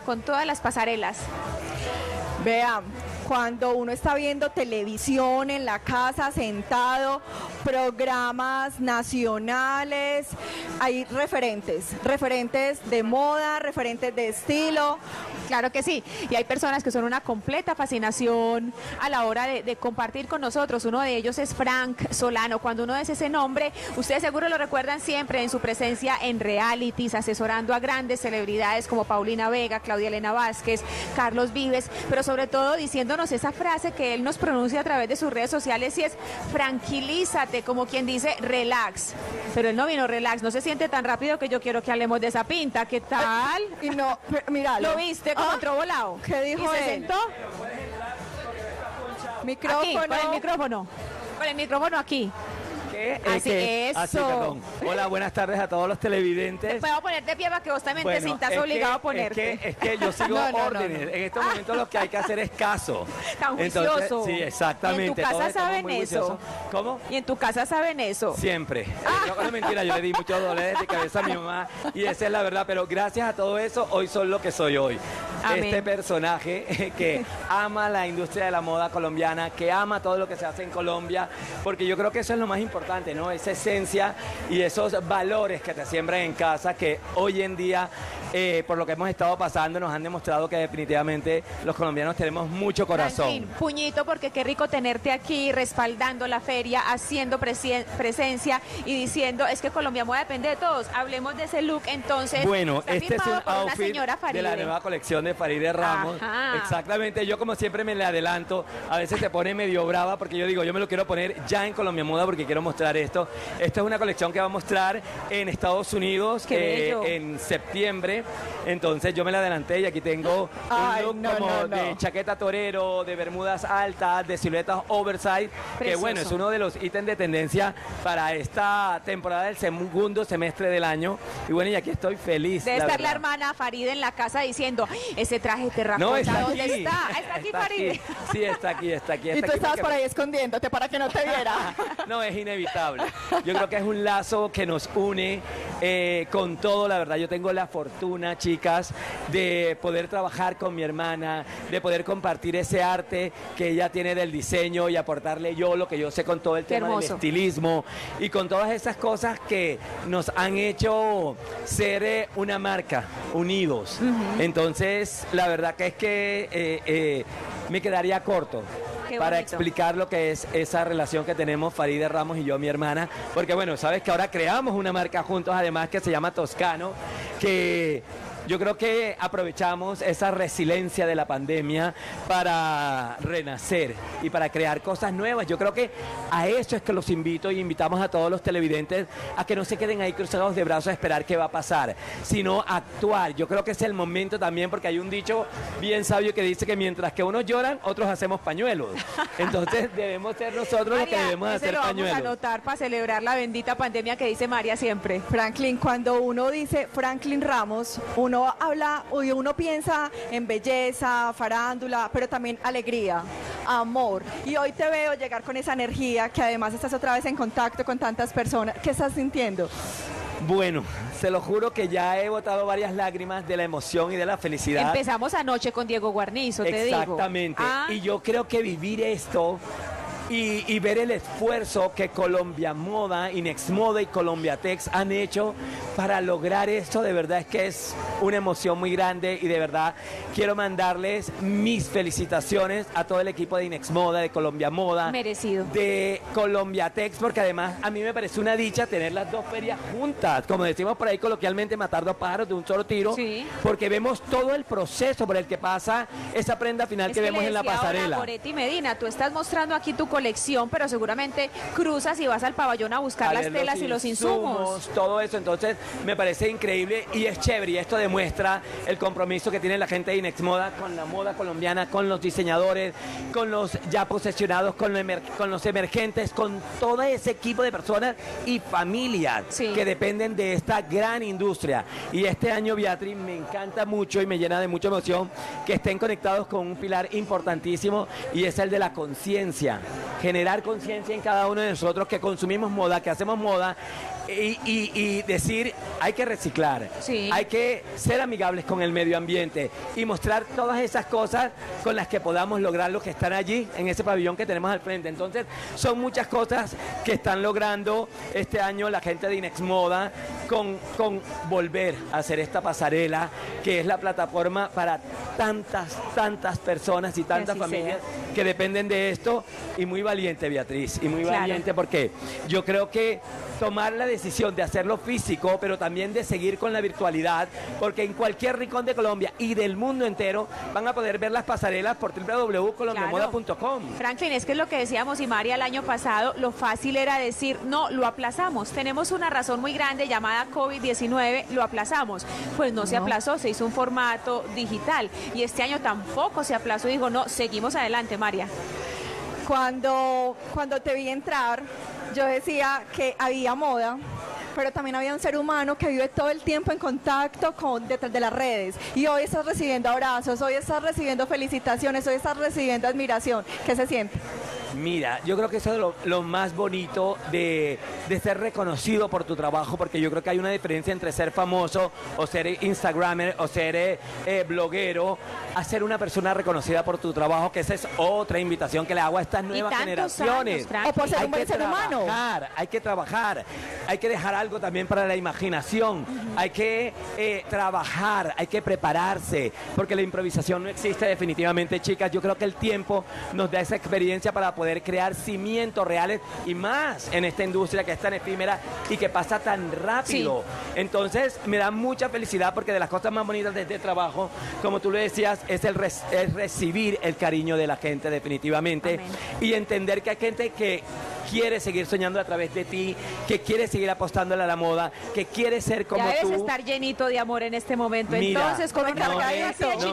con todas las pasarelas? Vean, cuando uno está viendo televisión en la casa, sentado, programas nacionales, hay referentes de moda, referentes de estilo. Claro que sí, y hay personas que son una completa fascinación a la hora de compartir con nosotros. Uno de ellos es Frank Solano. Cuando uno dice ese nombre, ustedes seguro lo recuerdan siempre en su presencia en realities, asesorando a grandes celebridades como Paulina Vega, Claudia Elena Vázquez, Carlos Vives, pero sobre todo diciéndonos esa frase que él nos pronuncia a través de sus redes sociales, y es tranquilízate, como quien dice relax, pero él no vino relax, no se siente tan rápido que yo quiero que hablemos de esa pinta, ¿qué tal? Y no, mira, lo viste como otro volado. ¿Qué dijo él? ¿Se sentó? Micrófono. Aquí, con el micrófono aquí. Así es. Así, perdón. Hola, buenas tardes a todos los televidentes. Te puedo poner de pie para que vos también te sientas obligado a ponerte. Es que yo sigo órdenes. No. En estos momentos lo que hay que hacer es caso. Tan juicioso. Entonces, sí, exactamente. ¿Y en tu casa saben eso? ¿Cómo? ¿Y en tu casa saben eso? Siempre. No es mentira, yo le di muchos dolores de cabeza a mi mamá y esa es la verdad, pero gracias a todo eso, hoy soy lo que soy hoy. Amén. Este personaje que ama la industria de la moda colombiana, que ama todo lo que se hace en Colombia, porque yo creo que eso es lo más importante, ¿no? Esa esencia y esos valores que te siembran en casa, que hoy en día, por lo que hemos estado pasando, nos han demostrado que definitivamente los colombianos tenemos mucho corazón. Franklin, puñito, porque qué rico tenerte aquí respaldando la feria, haciendo presencia y diciendo, es que Colombiamoda depende de todos. Hablemos de ese look, entonces. Bueno, este es un outfit de la nueva colección de Faride Ramos. Ajá. Exactamente, yo como siempre me le adelanto, a veces se pone medio brava porque yo digo, yo me lo quiero poner ya en Colombiamoda porque quiero mostrar esto. Esta es una colección que va a mostrar en Estados Unidos en septiembre. Entonces yo me la adelanté y aquí tengo un look de chaqueta torero, de bermudas altas, de siluetas oversize, que bueno, es uno de los ítems de tendencia para esta temporada del segundo semestre del año. Y bueno, y aquí estoy feliz. Debe estar la hermana Faride en la casa diciendo, ese traje terracota, no, ¿dónde está? Está aquí, Faride. Sí, está aquí. Y tú estabas por ahí escondiéndote para que no te viera. No, es inevitable. Yo creo que es un lazo que nos une con todo, la verdad. Yo tengo la fortuna, chicas, de poder trabajar con mi hermana, de poder compartir ese arte que ella tiene del diseño y aportarle yo lo que yo sé con todo el tema del estilismo y con todas esas cosas que nos han hecho ser una marca, unidos. Entonces, la verdad que es que me quedaría corto para explicar lo que es esa relación que tenemos Faride Ramos y yo, mi hermana, porque bueno, sabes que ahora creamos una marca juntos además que se llama Toscano, que yo creo que aprovechamos esa resiliencia de la pandemia para renacer y para crear cosas nuevas. Yo creo que a eso es que los invito y invitamos a todos los televidentes a que no se queden ahí cruzados de brazos a esperar qué va a pasar, sino actuar. Yo creo que es el momento también, porque hay un dicho bien sabio que dice que mientras que unos lloran, otros hacemos pañuelos. Entonces debemos ser nosotros los que debemos hacer pañuelos. Vamos a anotar para celebrar la bendita pandemia que dice María siempre. Franklin, cuando uno dice Franklin Ramos, uno piensa en belleza, farándula, pero también alegría, amor. Y hoy te veo llegar con esa energía, que además estás otra vez en contacto con tantas personas. ¿Qué estás sintiendo? Bueno, se lo juro que ya he botado varias lágrimas de la emoción y de la felicidad. Empezamos anoche con Diego Guarnizo, te digo. Exactamente. Y yo creo que vivir esto y ver el esfuerzo que Colombiamoda, Inexmoda y Colombiatex han hecho para lograr esto, de verdad es que es una emoción muy grande y de verdad quiero mandarles mis felicitaciones a todo el equipo de Inexmoda, de Colombiamoda, merecido, de Colombiatex, porque además a mí me parece una dicha tener las dos ferias juntas, como decimos por ahí coloquialmente, matar dos pájaros de un solo tiro, porque vemos todo el proceso por el que pasa esa prenda final que vemos en la pasarela. Moretti Medina, tú estás mostrando aquí tu colección, pero seguramente cruzas y vas al pabellón a buscar las telas y los insumos. Todo eso, entonces me parece increíble y es chévere, y esto demuestra el compromiso que tiene la gente de Inexmoda con la moda colombiana, con los diseñadores, con los ya posesionados, con los emergentes, con todo ese equipo de personas y familias que dependen de esta gran industria. Y este año, Beatriz, me encanta mucho y me llena de mucha emoción que estén conectados con un pilar importantísimo, y es el de la conciencia. Generar conciencia en cada uno de nosotros que consumimos moda, que hacemos moda, y decir, hay que reciclar, sí, hay que ser amigables con el medio ambiente y mostrar todas esas cosas con las que podamos lograr los que están allí en ese pabellón que tenemos al frente. Entonces, son muchas cosas que están logrando este año la gente de Inexmoda con volver a hacer esta pasarela, que es la plataforma para tantas personas y tantas familias que dependen de esto. Y muy valiente, Beatriz, y muy valiente, porque yo creo que tomar la decisión de hacerlo físico, pero también de seguir con la virtualidad, porque en cualquier rincón de Colombia y del mundo entero van a poder ver las pasarelas por www.colombiamoda.com. Claro. Franklin, es que es lo que decíamos, y María, el año pasado lo fácil era decir, no, lo aplazamos, tenemos una razón muy grande llamada COVID-19, lo aplazamos. Pues no, se aplazó, se hizo un formato digital, y este año tampoco se aplazó, digo, no, seguimos adelante, María. Cuando te vi entrar, yo decía que había moda, pero también había un ser humano que vive todo el tiempo en contacto con detrás de las redes. Y hoy estás recibiendo abrazos, hoy estás recibiendo felicitaciones, hoy estás recibiendo admiración. ¿Qué se siente? Mira, yo creo que eso es lo más bonito de ser reconocido por tu trabajo, porque yo creo que hay una diferencia entre ser famoso o ser instagramer o ser bloguero, a ser una persona reconocida por tu trabajo, que esa es otra invitación que le hago a estas nuevas generaciones. O por ser un buen ser humano. Hay que trabajar, hay que dejar algo también para la imaginación, hay que trabajar, hay que prepararse, porque la improvisación no existe definitivamente, chicas. Yo creo que el tiempo nos da esa experiencia para poder crear cimientos reales, y más en esta industria que es tan efímera y que pasa tan rápido. Sí. Entonces, me da mucha felicidad, porque de las cosas más bonitas de este trabajo, como tú lo decías, es el recibir el cariño de la gente, definitivamente. Amén. Y entender que hay gente que quiere seguir soñando a través de ti, que quiere seguir apostándole a la moda, que quiere ser como tú. Ya debes estar llenito de amor en este momento. Mira, entonces, con no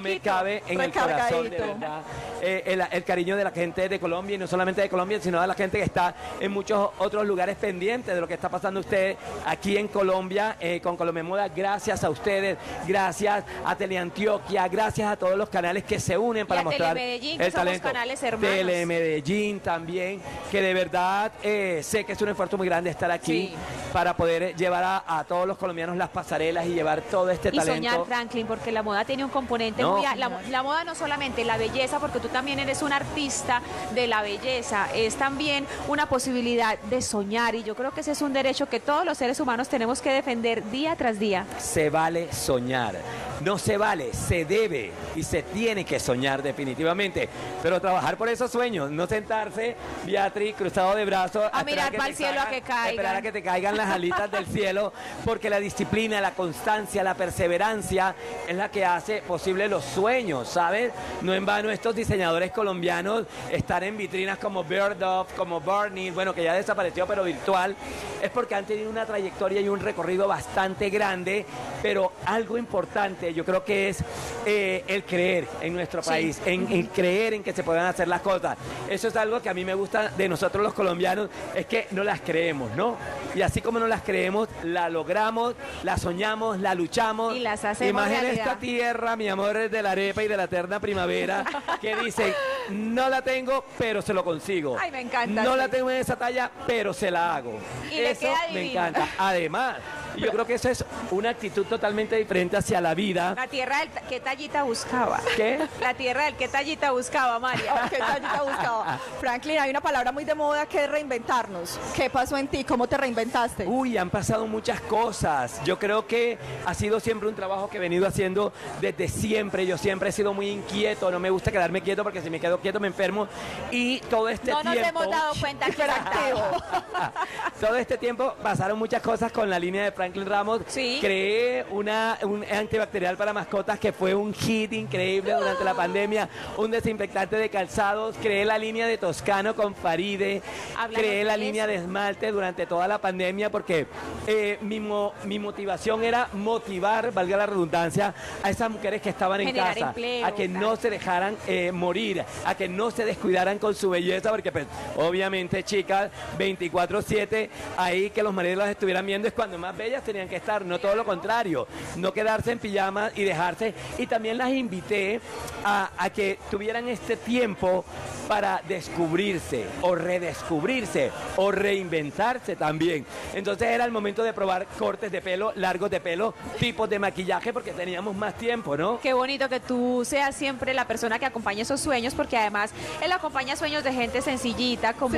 me cabe en el corazón, de verdad, el cariño de la gente de Colombia, y no solamente de Colombia, sino de la gente que está en muchos otros lugares pendientes de lo que está pasando usted aquí en Colombia, con Colombiamoda. Gracias a ustedes, gracias a Teleantioquia, gracias a todos los canales que se unen para mostrar el talento. Somos canales hermanos. Telemedellín también, que de verdad sé que es un esfuerzo muy grande estar aquí, sí, para poder llevar a todos los colombianos las pasarelas y llevar todo este talento. Y soñar, Franklin, porque la moda tiene un componente muy... La moda no solamente la belleza, porque tú también eres un artista de la belleza, es también una posibilidad de soñar, y yo creo que ese es un derecho que todos los seres humanos tenemos que defender día tras día. Se vale soñar, no se vale, se debe y se tiene que soñar definitivamente, pero trabajar por esos sueños, no sentarse, Beatriz, cruzado de brazos, a mirar para el cielo, esperar a que te caigan las alitas del cielo, porque la disciplina, la constancia, la perseverancia es la que hace posible los sueños, ¿sabes? No en vano estos diseñadores colombianos están en vitrinas como Bird Off, como Barney, bueno, que ya desapareció, pero virtual, es porque han tenido una trayectoria y un recorrido bastante grande. Pero algo importante, yo creo que es el creer en nuestro país, en creer en que se puedan hacer las cosas. Eso es algo que a mí me gusta de nosotros los colombianos, es que no las creemos, ¿no? Y así como no las creemos, la logramos, la soñamos, la luchamos. Y las hacemos. Y más en esta tierra, mi amor, es de la arepa y de la eterna primavera, que dice, no la tengo, pero se lo consigo. Ay, me encanta. No la tengo en esa talla, pero se la hago. Y eso me encanta. Además, yo creo que eso es una actitud totalmente diferente hacia la vida. La tierra del... ¿Qué tallita buscaba? ¿Qué? La tierra del... ¿Qué tallita buscaba, María? ¿Qué tallita buscaba? Franklin, hay una palabra muy de moda que es reinventarnos. ¿Qué pasó en ti? ¿Cómo te reinventaste? Uy, han pasado muchas cosas. Yo creo que ha sido siempre un trabajo que he venido haciendo desde siempre. Yo siempre he sido muy inquieto. No me gusta quedarme quieto, porque si me quedo quieto me enfermo. Y todo este tiempo... No nos hemos dado cuenta que era activo. Todo este tiempo pasaron muchas cosas con la línea de Franklin Ramos. Sí. Creé un antibacterial para mascotas que fue un hit increíble durante la pandemia, un desinfectante de calzados, creé la línea de Toscano con Faride, creé la línea de esmalte durante toda la pandemia, porque mi motivación era motivar, valga la redundancia, a esas mujeres que estaban en casa, empleo, a que no se dejaran morir, a que no se descuidaran con su belleza, porque pues, obviamente, chicas, 24/7, ahí que los maridos las estuvieran viendo es cuando más bellas ellas tenían que estar, no todo lo contrario, no quedarse en pijama y dejarse. Y también las invité a que tuvieran este tiempo para descubrirse o redescubrirse o reinventarse también. Entonces era el momento de probar cortes de pelo, largos de pelo, tipos de maquillaje, porque teníamos más tiempo, ¿no? Qué bonito que tú seas siempre la persona que acompañe esos sueños, porque además él acompaña sueños de gente sencillita como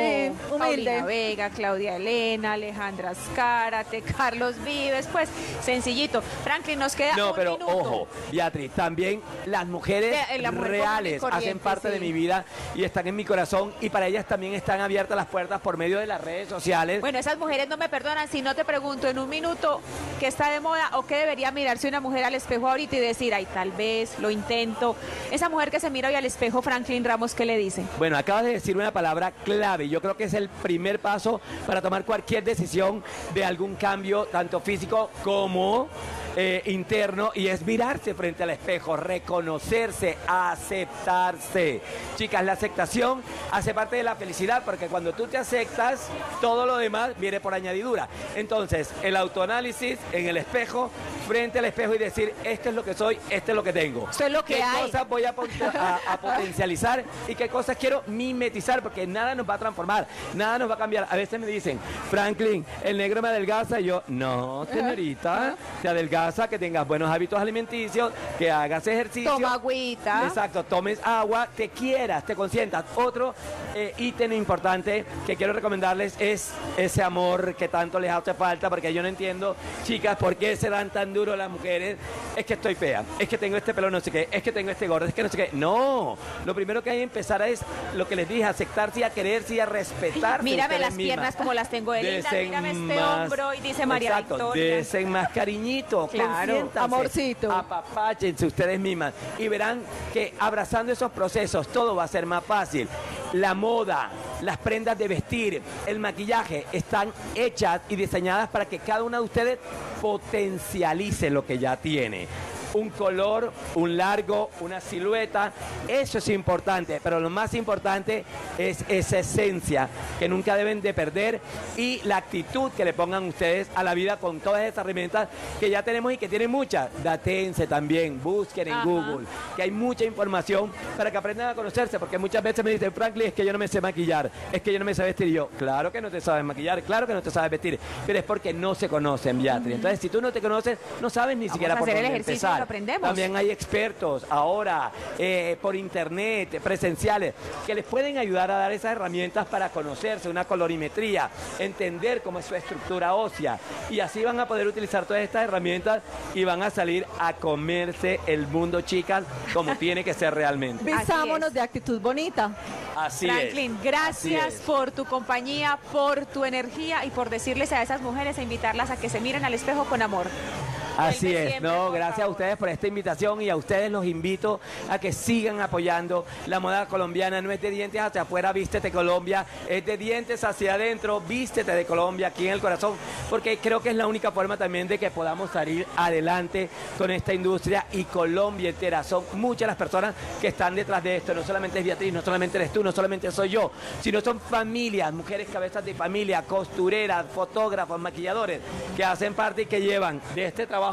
Paulina Vega, Claudia Elena, Alejandra Azcárate, Carlos Vives, pues sencillito. Franklin, nos queda un minuto. Ojo, Beatriz, también las mujeres reales hacen parte de mi vida y están en mi corazón, y para ellas también están abiertas las puertas por medio de las redes sociales. Bueno, esas mujeres no me perdonan si no te pregunto en un minuto qué está de moda o qué debería mirarse una mujer al espejo ahorita y decir, ay, tal vez, lo intento. Esa mujer que se mira hoy al espejo, Franklin Ramos, ¿qué le dice? Bueno, acabas de decir una palabra clave. Yo creo que es el primer paso para tomar cualquier decisión de algún cambio, tanto físico como interno, y es mirarse frente al espejo, reconocerse, aceptarse. Chicas, la aceptación hace parte de la felicidad, porque cuando tú te aceptas, todo lo demás viene por añadidura. Entonces, el autoanálisis en el espejo, frente al espejo, y decir, este es lo que soy, este es lo que tengo. Esto es lo que hay. ¿Qué cosas voy a potencializar y qué cosas quiero mimetizar? Porque nada nos va a transformar, nada nos va a cambiar. A veces me dicen, Franklin, el negro me adelgaza, y yo, no, señorita, te adelgaza que tengas buenos hábitos alimenticios, que hagas ejercicio. Toma agüita. Exacto, tomes agua, te quieras, te consientas. Otro ítem importante que quiero recomendarles es ese amor que tanto les hace falta, porque yo no entiendo, chicas, por qué se dan tan duro las mujeres. Es que estoy fea, es que tengo este pelo no sé qué, es que tengo este gordo, es que no sé qué. No, lo primero que hay que empezar es lo que les dije, aceptarse y a quererse y a respetarse. Mírame las piernas como las tengo de linda, mírame este hombro, y dice María Victoria. Desen más cariñito, claro, amorcito. Apapáchense ustedes mismas y verán que abrazando esos procesos todo va a ser más fácil. La moda, las prendas de vestir, el maquillaje están hechas y diseñadas para que cada una de ustedes potencialice lo que ya tiene. Un color, un largo, una silueta, eso es importante, pero lo más importante es esa esencia que nunca deben de perder, y la actitud que le pongan ustedes a la vida con todas esas herramientas que ya tenemos y que tienen muchas. Datense también, busquen en Google, que hay mucha información para que aprendan a conocerse, porque muchas veces me dicen, Franklin, es que yo no me sé maquillar, es que yo no me sé vestir. Y yo, claro que no te sabes maquillar, claro que no te sabes vestir, pero es porque no se conocen, Beatriz. Entonces, si tú no te conoces, no sabes ni siquiera por dónde empezar. Aprendemos. También hay expertos ahora por internet, presenciales, que les pueden ayudar a dar esas herramientas para conocerse, una colorimetría, entender cómo es su estructura ósea, y así van a poder utilizar todas estas herramientas y van a salir a comerse el mundo, chicas, como tiene que ser realmente. Visámonos de actitud bonita. Así es. Franklin, gracias por tu compañía, por tu energía y por decirles a esas mujeres, a invitarlas a que se miren al espejo con amor. Así es, no, gracias a ustedes por esta invitación, y a ustedes los invito a que sigan apoyando la moda colombiana. No es de dientes hacia afuera, vístete Colombia, es de dientes hacia adentro, vístete de Colombia, aquí en el corazón, porque creo que es la única forma también de que podamos salir adelante con esta industria y Colombia entera. Son muchas las personas que están detrás de esto, no solamente es Beatriz, no solamente eres tú, no solamente soy yo, sino son familias, mujeres cabezas de familia, costureras, fotógrafos, maquilladores, que hacen parte y que llevan de este trabajo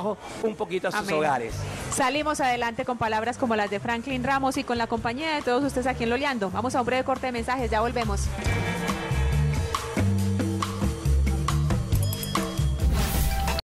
un poquito a sus hogares. Salimos adelante con palabras como las de Franklin Ramos y con la compañía de todos ustedes aquí en Loleando. Vamos a un breve corte de mensajes, ya volvemos.